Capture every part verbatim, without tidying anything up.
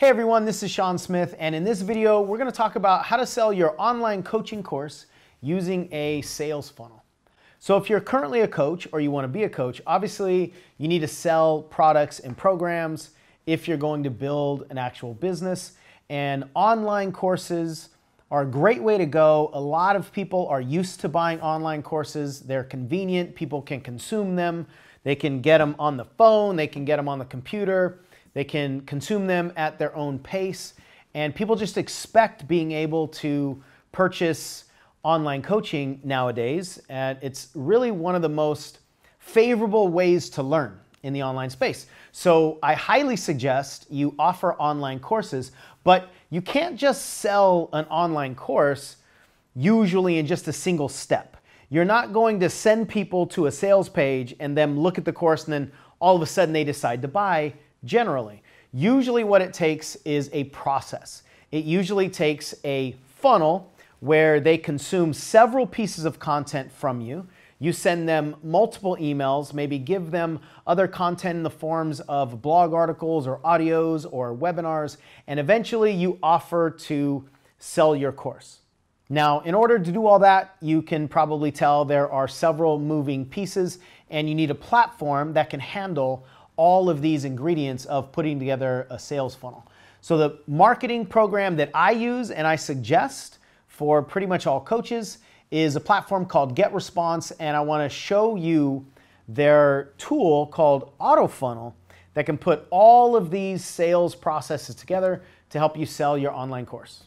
Hey everyone, this is Sean Smith, and in this video, we're gonna talk about how to sell your online coaching course using a sales funnel. So if you're currently a coach or you wanna be a coach, obviously you need to sell products and programs if you're going to build an actual business, and online courses are a great way to go. A lot of people are used to buying online courses. They're convenient, people can consume them. They can get them on the phone, they can get them on the computer. They can consume them at their own pace, and people just expect being able to purchase online coaching nowadays, and it's really one of the most favorable ways to learn in the online space. So I highly suggest you offer online courses, but you can't just sell an online course usually in just a single step. You're not going to send people to a sales page and them look at the course and then all of a sudden they decide to buy. Generally, usually what it takes is a process. It usually takes a funnel where they consume several pieces of content from you. You send them multiple emails, maybe give them other content in the forms of blog articles or audios or webinars, and eventually you offer to sell your course. Now, in order to do all that, you can probably tell there are several moving pieces, and you need a platform that can handle all of these ingredients of putting together a sales funnel. So the marketing program that I use and I suggest for pretty much all coaches is a platform called GetResponse, and I wanna show you their tool called AutoFunnel that can put all of these sales processes together to help you sell your online course.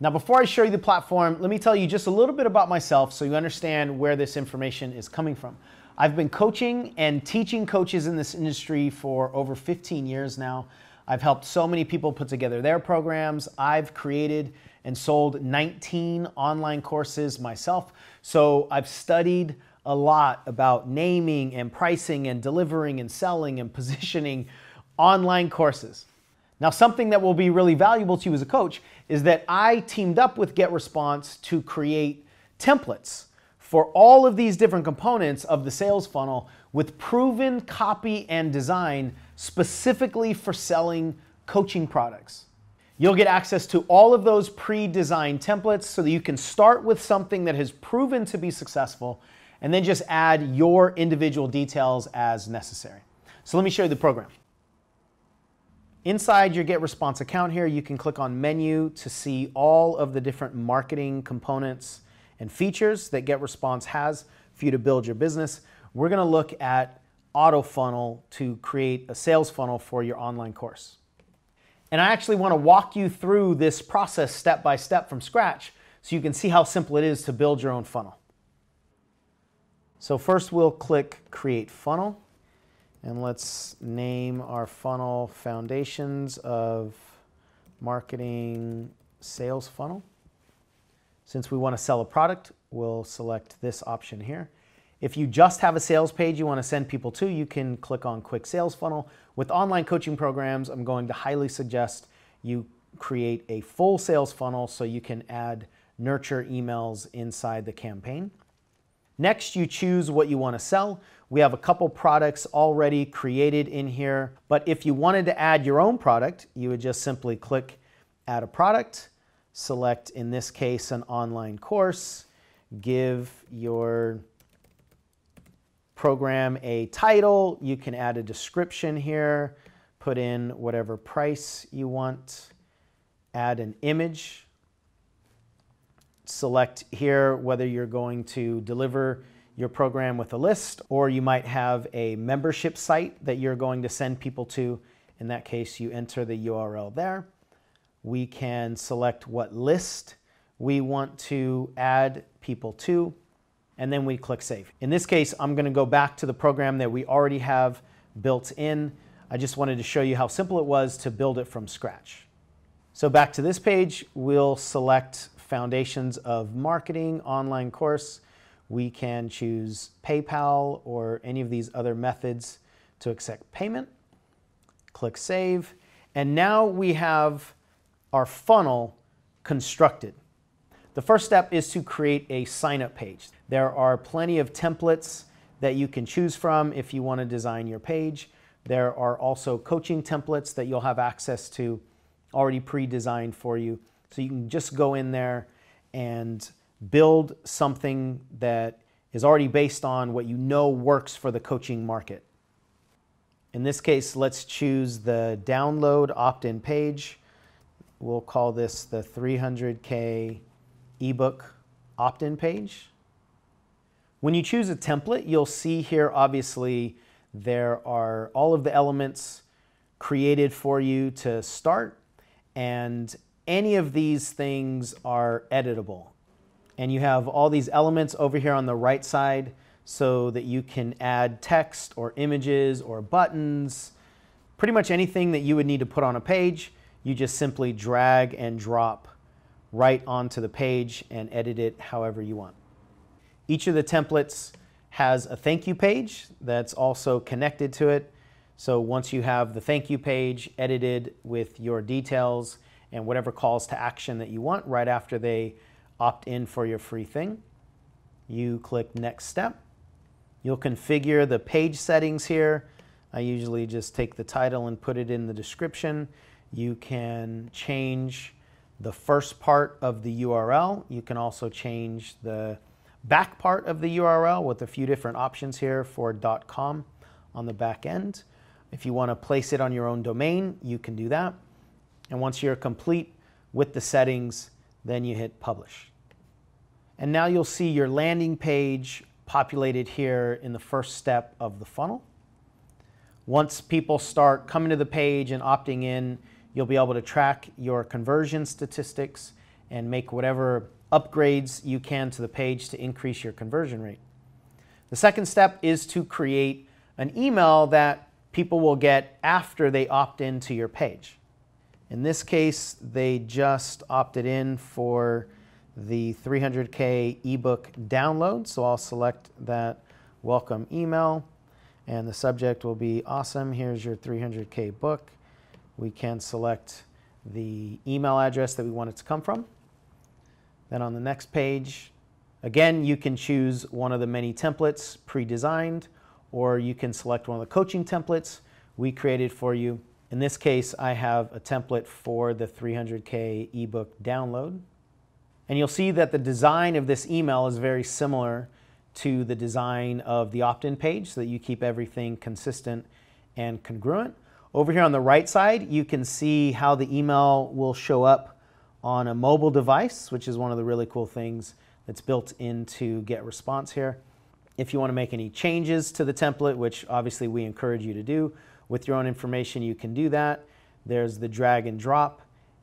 Now, before I show you the platform, let me tell you just a little bit about myself so you understand where this information is coming from. I've been coaching and teaching coaches in this industry for over fifteen years now. I've helped so many people put together their programs. I've created and sold nineteen online courses myself. So I've studied a lot about naming and pricing and delivering and selling and positioning online courses. Now, something that will be really valuable to you as a coach is that I teamed up with GetResponse to create templates for all of these different components of the sales funnel with proven copy and design specifically for selling coaching products. You'll get access to all of those pre-designed templates so that you can start with something that has proven to be successful and then just add your individual details as necessary. So let me show you the program. Inside your GetResponse account here, you can click on menu to see all of the different marketing components and features that GetResponse has for you to build your business. We're gonna look at AutoFunnel to create a sales funnel for your online course. And I actually wanna walk you through this process step by step from scratch so you can see how simple it is to build your own funnel. So first we'll click Create Funnel, and let's name our funnel Foundations of Marketing Sales Funnel. Since we want to sell a product, we'll select this option here. If you just have a sales page you want to send people to, you can click on Quick Sales Funnel. With online coaching programs, I'm going to highly suggest you create a full sales funnel so you can add nurture emails inside the campaign. Next, you choose what you want to sell. We have a couple products already created in here, but if you wanted to add your own product, you would just simply click Add a Product. Select, in this case, an online course, give your program a title, you can add a description here, put in whatever price you want, add an image, select here whether you're going to deliver your program with a list, or you might have a membership site that you're going to send people to. In that case, you enter the U R L there. We can select what list we want to add people to, and then we click Save. In this case, I'm gonna go back to the program that we already have built in. I just wanted to show you how simple it was to build it from scratch. So back to this page, we'll select Foundations of Marketing Online Course. We can choose PayPal or any of these other methods to accept payment. Click Save, and now we have our funnel constructed. The first step is to create a sign-up page. There are plenty of templates that you can choose from if you want to design your page. There are also coaching templates that you'll have access to already pre-designed for you. So you can just go in there and build something that is already based on what you know works for the coaching market. In this case, let's choose the download opt-in page. We'll call this the three hundred K ebook opt-in page. When you choose a template, you'll see here, obviously, there are all of the elements created for you to start, and any of these things are editable. And you have all these elements over here on the right side so that you can add text or images or buttons. Pretty much anything that you would need to put on a page, you just simply drag and drop right onto the page and edit it however you want. Each of the templates has a thank you page that's also connected to it. So once you have the thank you page edited with your details and whatever calls to action that you want right after they opt in for your free thing, you click next step. You'll configure the page settings here. I usually just take the title and put it in the description. You can change the first part of the U R L. You can also change the back part of the U R L with a few different options here for .com on the back end. If you want to place it on your own domain, you can do that. And once you're complete with the settings, then you hit publish. And now you'll see your landing page populated here in the first step of the funnel. Once people start coming to the page and opting in, you'll be able to track your conversion statistics and make whatever upgrades you can to the page to increase your conversion rate. The second step is to create an email that people will get after they opt into your page. In this case, they just opted in for the three hundred K ebook download, so I'll select that welcome email, and the subject will be awesome, here's your three hundred K book. We can select the email address that we want it to come from. Then on the next page, again, you can choose one of the many templates pre-designed, or you can select one of the coaching templates we created for you. In this case, I have a template for the three hundred K ebook download. And you'll see that the design of this email is very similar to the design of the opt-in page so that you keep everything consistent and congruent. Over here on the right side, you can see how the email will show up on a mobile device, which is one of the really cool things that's built into GetResponse here. If you want to make any changes to the template, which obviously we encourage you to do, with your own information, you can do that. There's the drag and drop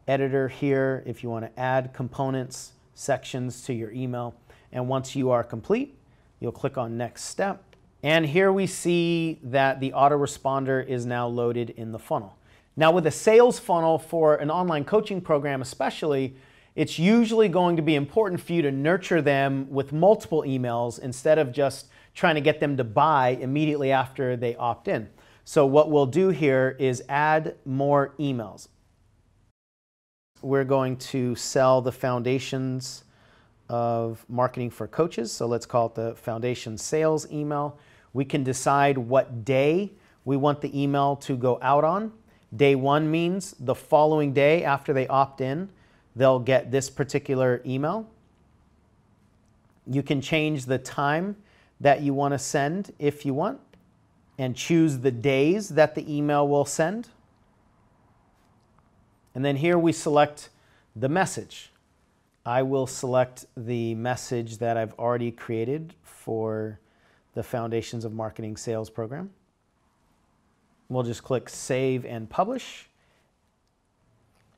editor here if you want to add components, sections to your email. And once you are complete, you'll click on next step. And here we see that the autoresponder is now loaded in the funnel. Now with a sales funnel for an online coaching program especially, it's usually going to be important for you to nurture them with multiple emails instead of just trying to get them to buy immediately after they opt in. So what we'll do here is add more emails. We're going to sell the foundations of marketing for coaches. So let's call it the foundation sales email. We can decide what day we want the email to go out on. Day one means the following day after they opt in, they'll get this particular email. You can change the time that you want to send if you want and choose the days that the email will send. And then here we select the message. I will select the message that I've already created for the Foundations of Marketing Sales program. We'll just click Save and Publish.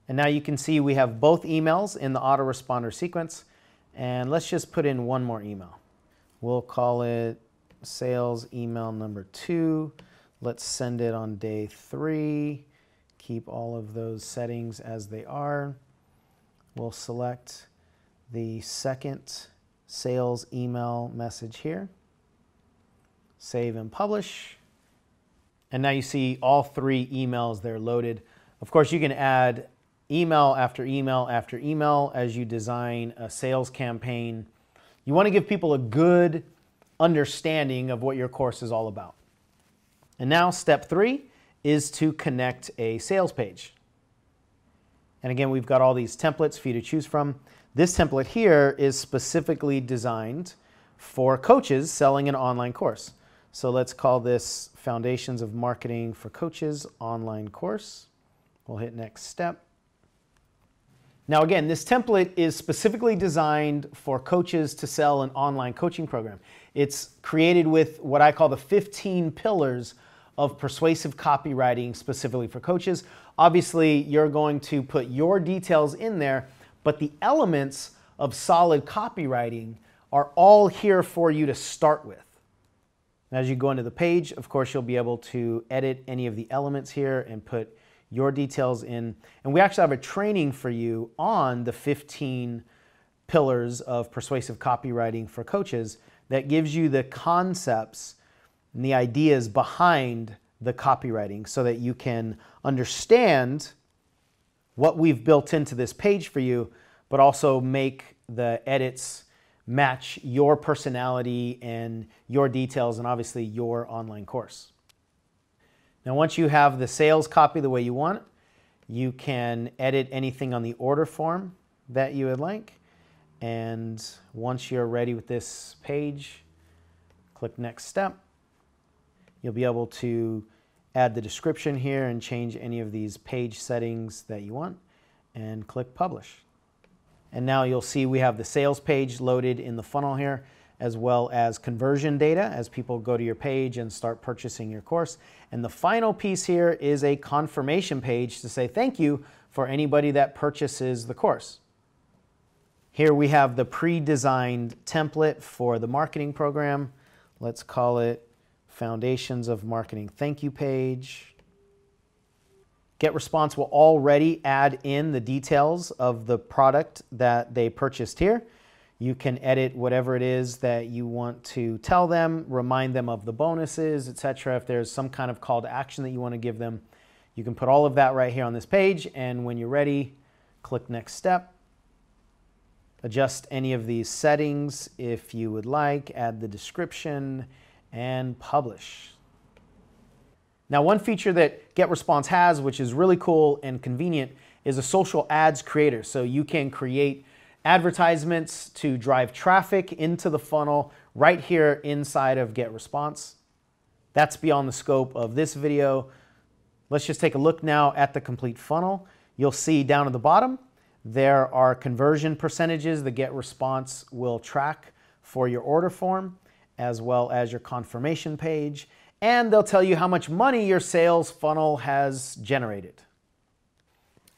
And now you can see we have both emails in the autoresponder sequence. And let's just put in one more email. We'll call it sales email number two. Let's send it on day three. Keep all of those settings as they are. We'll select the second sales email message here. Save and publish. And now you see all three emails, they're loaded. Of course, you can add email after email after email as you design a sales campaign. You want to give people a good understanding of what your course is all about. And now step three is to connect a sales page. And again, we've got all these templates for you to choose from. This template here is specifically designed for coaches selling an online course. So let's call this Foundations of Marketing for Coaches online course. We'll hit next step. Now again, this template is specifically designed for coaches to sell an online coaching program. It's created with what I call the fifteen pillars of persuasive copywriting specifically for coaches. Obviously, you're going to put your details in there, but the elements of solid copywriting are all here for you to start with. And as you go into the page, of course, you'll be able to edit any of the elements here and put your details in. And we actually have a training for you on the fifteen pillars of persuasive copywriting for coaches that gives you the concepts and the ideas behind the copywriting so that you can understand what we've built into this page for you, but also make the edits match your personality and your details and obviously your online course. Now, once you have the sales copy the way you want it, you can edit anything on the order form that you would like. And once you're ready with this page, click next step. You'll be able to add the description here and change any of these page settings that you want and click publish. And now you'll see we have the sales page loaded in the funnel here, as well as conversion data as people go to your page and start purchasing your course. And the final piece here is a confirmation page to say thank you for anybody that purchases the course. Here we have the pre-designed template for the marketing program. Let's call it Foundations of Marketing Thank You page. GetResponse will already add in the details of the product that they purchased here. You can edit whatever it is that you want to tell them, remind them of the bonuses, et cetera. If there's some kind of call to action that you want to give them, you can put all of that right here on this page. And when you're ready, click next step. Adjust any of these settings if you would like, add the description, and publish. Now, one feature that GetResponse has, which is really cool and convenient, is a social ads creator. So you can create advertisements to drive traffic into the funnel right here inside of GetResponse. That's beyond the scope of this video. Let's just take a look now at the complete funnel. You'll see down at the bottom, there are conversion percentages the GetResponse will track for your order form, as well as your confirmation page, and they'll tell you how much money your sales funnel has generated.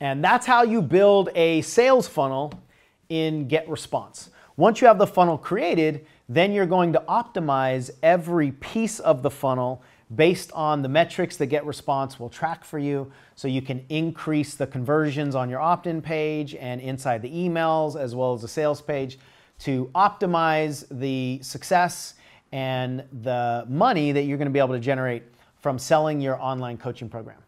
And that's how you build a sales funnel in GetResponse. Once you have the funnel created, then you're going to optimize every piece of the funnel based on the metrics that GetResponse will track for you, so you can increase the conversions on your opt-in page and inside the emails, as well as the sales page, to optimize the success and the money that you're going to be able to generate from selling your online coaching program.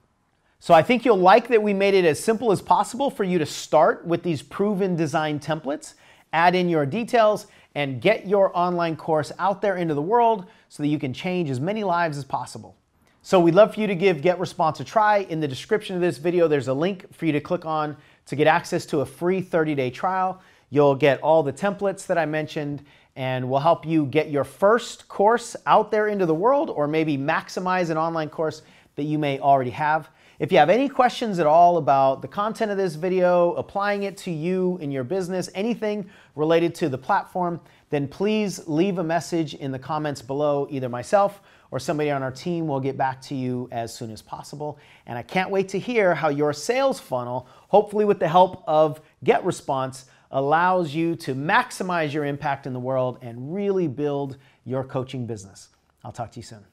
So I think you'll like that we made it as simple as possible for you to start with these proven design templates, add in your details, and get your online course out there into the world so that you can change as many lives as possible. So we'd love for you to give GetResponse a try. In the description of this video, there's a link for you to click on to get access to a free thirty day trial. You'll get all the templates that I mentioned, and we'll help you get your first course out there into the world, or maybe maximize an online course that you may already have. If you have any questions at all about the content of this video, applying it to you in your business, anything related to the platform, then please leave a message in the comments below. Either myself or somebody on our team will get back to you as soon as possible. And I can't wait to hear how your sales funnel, hopefully with the help of GetResponse, allows you to maximize your impact in the world and really build your coaching business. I'll talk to you soon.